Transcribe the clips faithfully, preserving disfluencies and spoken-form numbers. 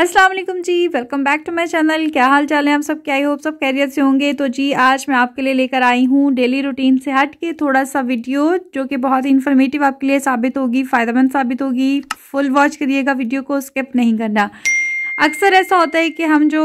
अस्सलाम वालेकुम जी, welcome back to my channel. क्या हाल चाल है हम सब, क्या आई होप सब खैरियत से होंगे। तो जी आज मैं आपके लिए लेकर आई हूँ डेली रूटीन से हट के थोड़ा सा वीडियो, जो कि बहुत ही इन्फॉर्मेटिव आपके लिए साबित होगी, फ़ायदेमंद साबित होगी। फुल वॉच करिएगा, वीडियो को स्किप नहीं करना। अक्सर ऐसा होता है कि हम जो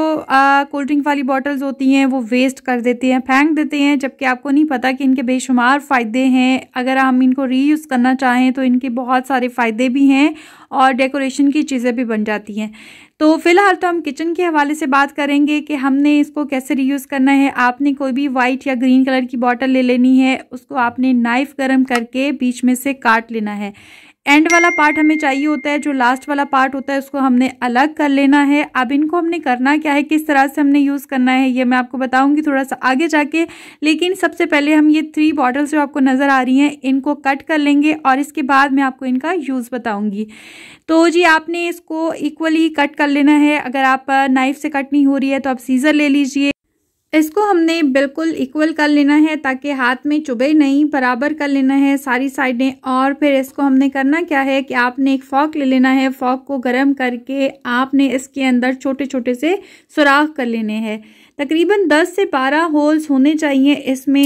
कोल्ड ड्रिंक वाली बॉटल्स होती हैं वो वेस्ट कर देते हैं, फेंक देते हैं, जबकि आपको नहीं पता कि इनके बेशुमार फ़ायदे हैं। अगर हम इनको रीयूज़ करना चाहें तो इनके बहुत सारे फ़ायदे भी हैं और डेकोरेशन की चीज़ें भी बन जाती हैं। तो फ़िलहाल तो हम किचन के हवाले से बात करेंगे कि हमने इसको कैसे रीयूज़ करना है। आपने कोई भी वाइट या ग्रीन कलर की बॉटल ले लेनी है, उसको आपने नाइफ़ गर्म करके बीच में से काट लेना है। एंड वाला पार्ट हमें चाहिए होता है, जो लास्ट वाला पार्ट होता है उसको हमने अलग कर लेना है। अब इनको हमने करना क्या है, किस तरह से हमने यूज़ करना है, ये मैं आपको बताऊंगी थोड़ा सा आगे जाके। लेकिन सबसे पहले हम ये थ्री बॉटल्स जो आपको नज़र आ रही हैं इनको कट कर लेंगे और इसके बाद मैं आपको इनका यूज़ बताऊंगी। तो जी आपने इसको इक्वली कट कर लेना है। अगर आप नाइफ़ से कट नहीं हो रही है तो आप सीज़र ले लीजिए। इसको हमने बिल्कुल इक्वल कर लेना है ताकि हाथ में चुभे नहीं, बराबर कर लेना है सारी साइडें। और फिर इसको हमने करना क्या है कि आपने एक फॉक ले लेना है, फॉक को गर्म करके आपने इसके अंदर छोटे छोटे से सुराख कर लेने हैं। तकरीबन दस से बारह होल्स होने चाहिए इसमें।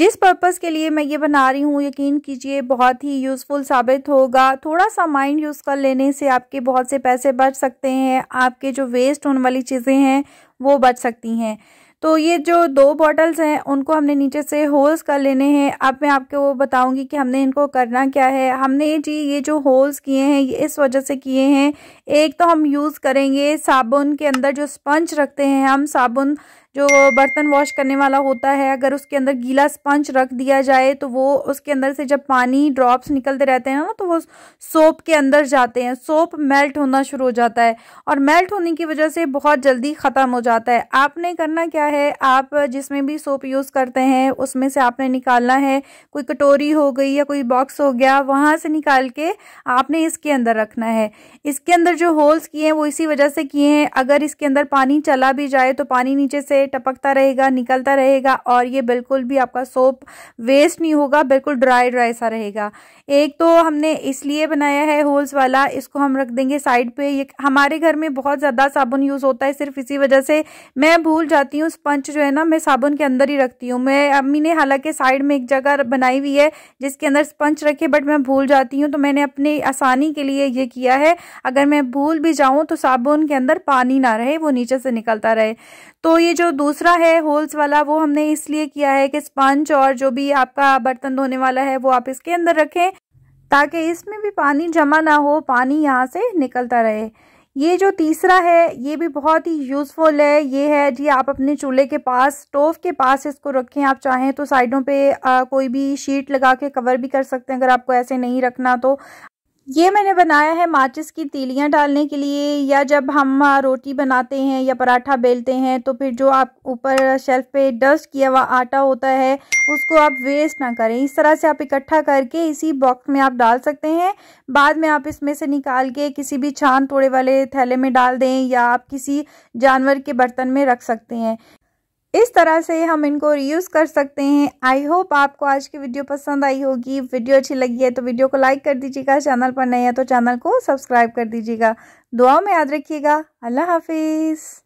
जिस पर्पज़ के लिए मैं ये बना रही हूँ, यकीन कीजिए बहुत ही यूज़फुल साबित होगा। थोड़ा सा माइंड यूज़ कर लेने से आपके बहुत से पैसे बच सकते हैं, आपके जो वेस्ट होने वाली चीज़ें हैं वो बच सकती हैं। तो ये जो दो बॉटल्स हैं उनको हमने नीचे से होल्स कर लेने हैं। अब मैं आपको वो बताऊंगी कि हमने इनको करना क्या है। हमने जी ये जो होल्स किए हैं ये इस वजह से किए हैं, एक तो हम यूज़ करेंगे साबुन के अंदर जो स्पंज रखते हैं हम, साबुन जो बर्तन वॉश करने वाला होता है, अगर उसके अंदर गीला स्पंज रख दिया जाए तो वो उसके अंदर से जब पानी ड्रॉप्स निकलते रहते हैं ना तो वो सोप के अंदर जाते हैं, सोप मेल्ट होना शुरू हो जाता है और मेल्ट होने की वजह से बहुत जल्दी ख़त्म हो जाता है। आपने करना क्या है, आप जिसमें भी सोप यूज़ करते हैं उसमें से आपने निकालना है, कोई कटोरी हो गई या कोई बॉक्स हो गया, वहाँ से निकाल के आपने इसके अंदर रखना है। इसके अंदर जो होल्स किए हैं वो इसी वजह से किए हैं, अगर इसके अंदर पानी चला भी जाए तो पानी नीचे से टपकता रहेगा, निकलता रहेगा और ये बिल्कुल भी आपका सोप वेस्ट नहीं होगा, बिल्कुल ड्राई ड्राई सा रहेगा। एक तो हमने इसलिए बनाया है होल्स वाला, इसको हम रख देंगे साइड पे। ये हमारे घर में बहुत ज़्यादा साबुन यूज़ होता है, सिर्फ इसी वजह से मैं भूल जाती हूँ, स्पंज जो है ना मैं साबुन के अंदर ही रखती हूँ। मैं अम्मी ने हालांकि साइड में एक जगह बनाई हुई है जिसके अंदर स्पंज रखे, बट मैं भूल जाती हूँ, तो मैंने अपनी आसानी के लिए ये किया है। अगर मैं भूल भी जाऊँ तो साबुन के अंदर पानी ना रहे, वो नीचे से निकलता रहे। तो ये जो दूसरा है होल्स वाला वो हमने इसलिए किया है कि स्पंज और जो भी आपका बर्तन धोने वाला है वो आप इसके अंदर रखें ताकि इसमें भी पानी जमा ना हो, पानी यहाँ से निकलता रहे। ये जो तीसरा है ये भी बहुत ही यूज़फुल है। ये है जी आप अपने चूल्हे के पास, स्टोव के पास इसको रखें। आप चाहें तो साइडों पे आ, कोई भी शीट लगा के कवर भी कर सकते हैं अगर आपको ऐसे नहीं रखना तो। ये मैंने बनाया है माचिस की तीलियां डालने के लिए, या जब हम रोटी बनाते हैं या पराठा बेलते हैं तो फिर जो आप ऊपर शेल्फ पे डस्ट किया हुआ आटा होता है उसको आप वेस्ट ना करें। इस तरह से आप इकट्ठा करके इसी बॉक्स में आप डाल सकते हैं, बाद में आप इसमें से निकाल के किसी भी छान तोड़े वाले थैले में डाल दें या आप किसी जानवर के बर्तन में रख सकते हैं। इस तरह से हम इनको रीयूज़ कर सकते हैं। आई होप आपको आज की वीडियो पसंद आई होगी। वीडियो अच्छी लगी है तो वीडियो को लाइक कर दीजिएगा, चैनल पर नए हैं तो चैनल को सब्सक्राइब कर दीजिएगा। दुआ में याद रखिएगा। अल्लाह हाफिज़।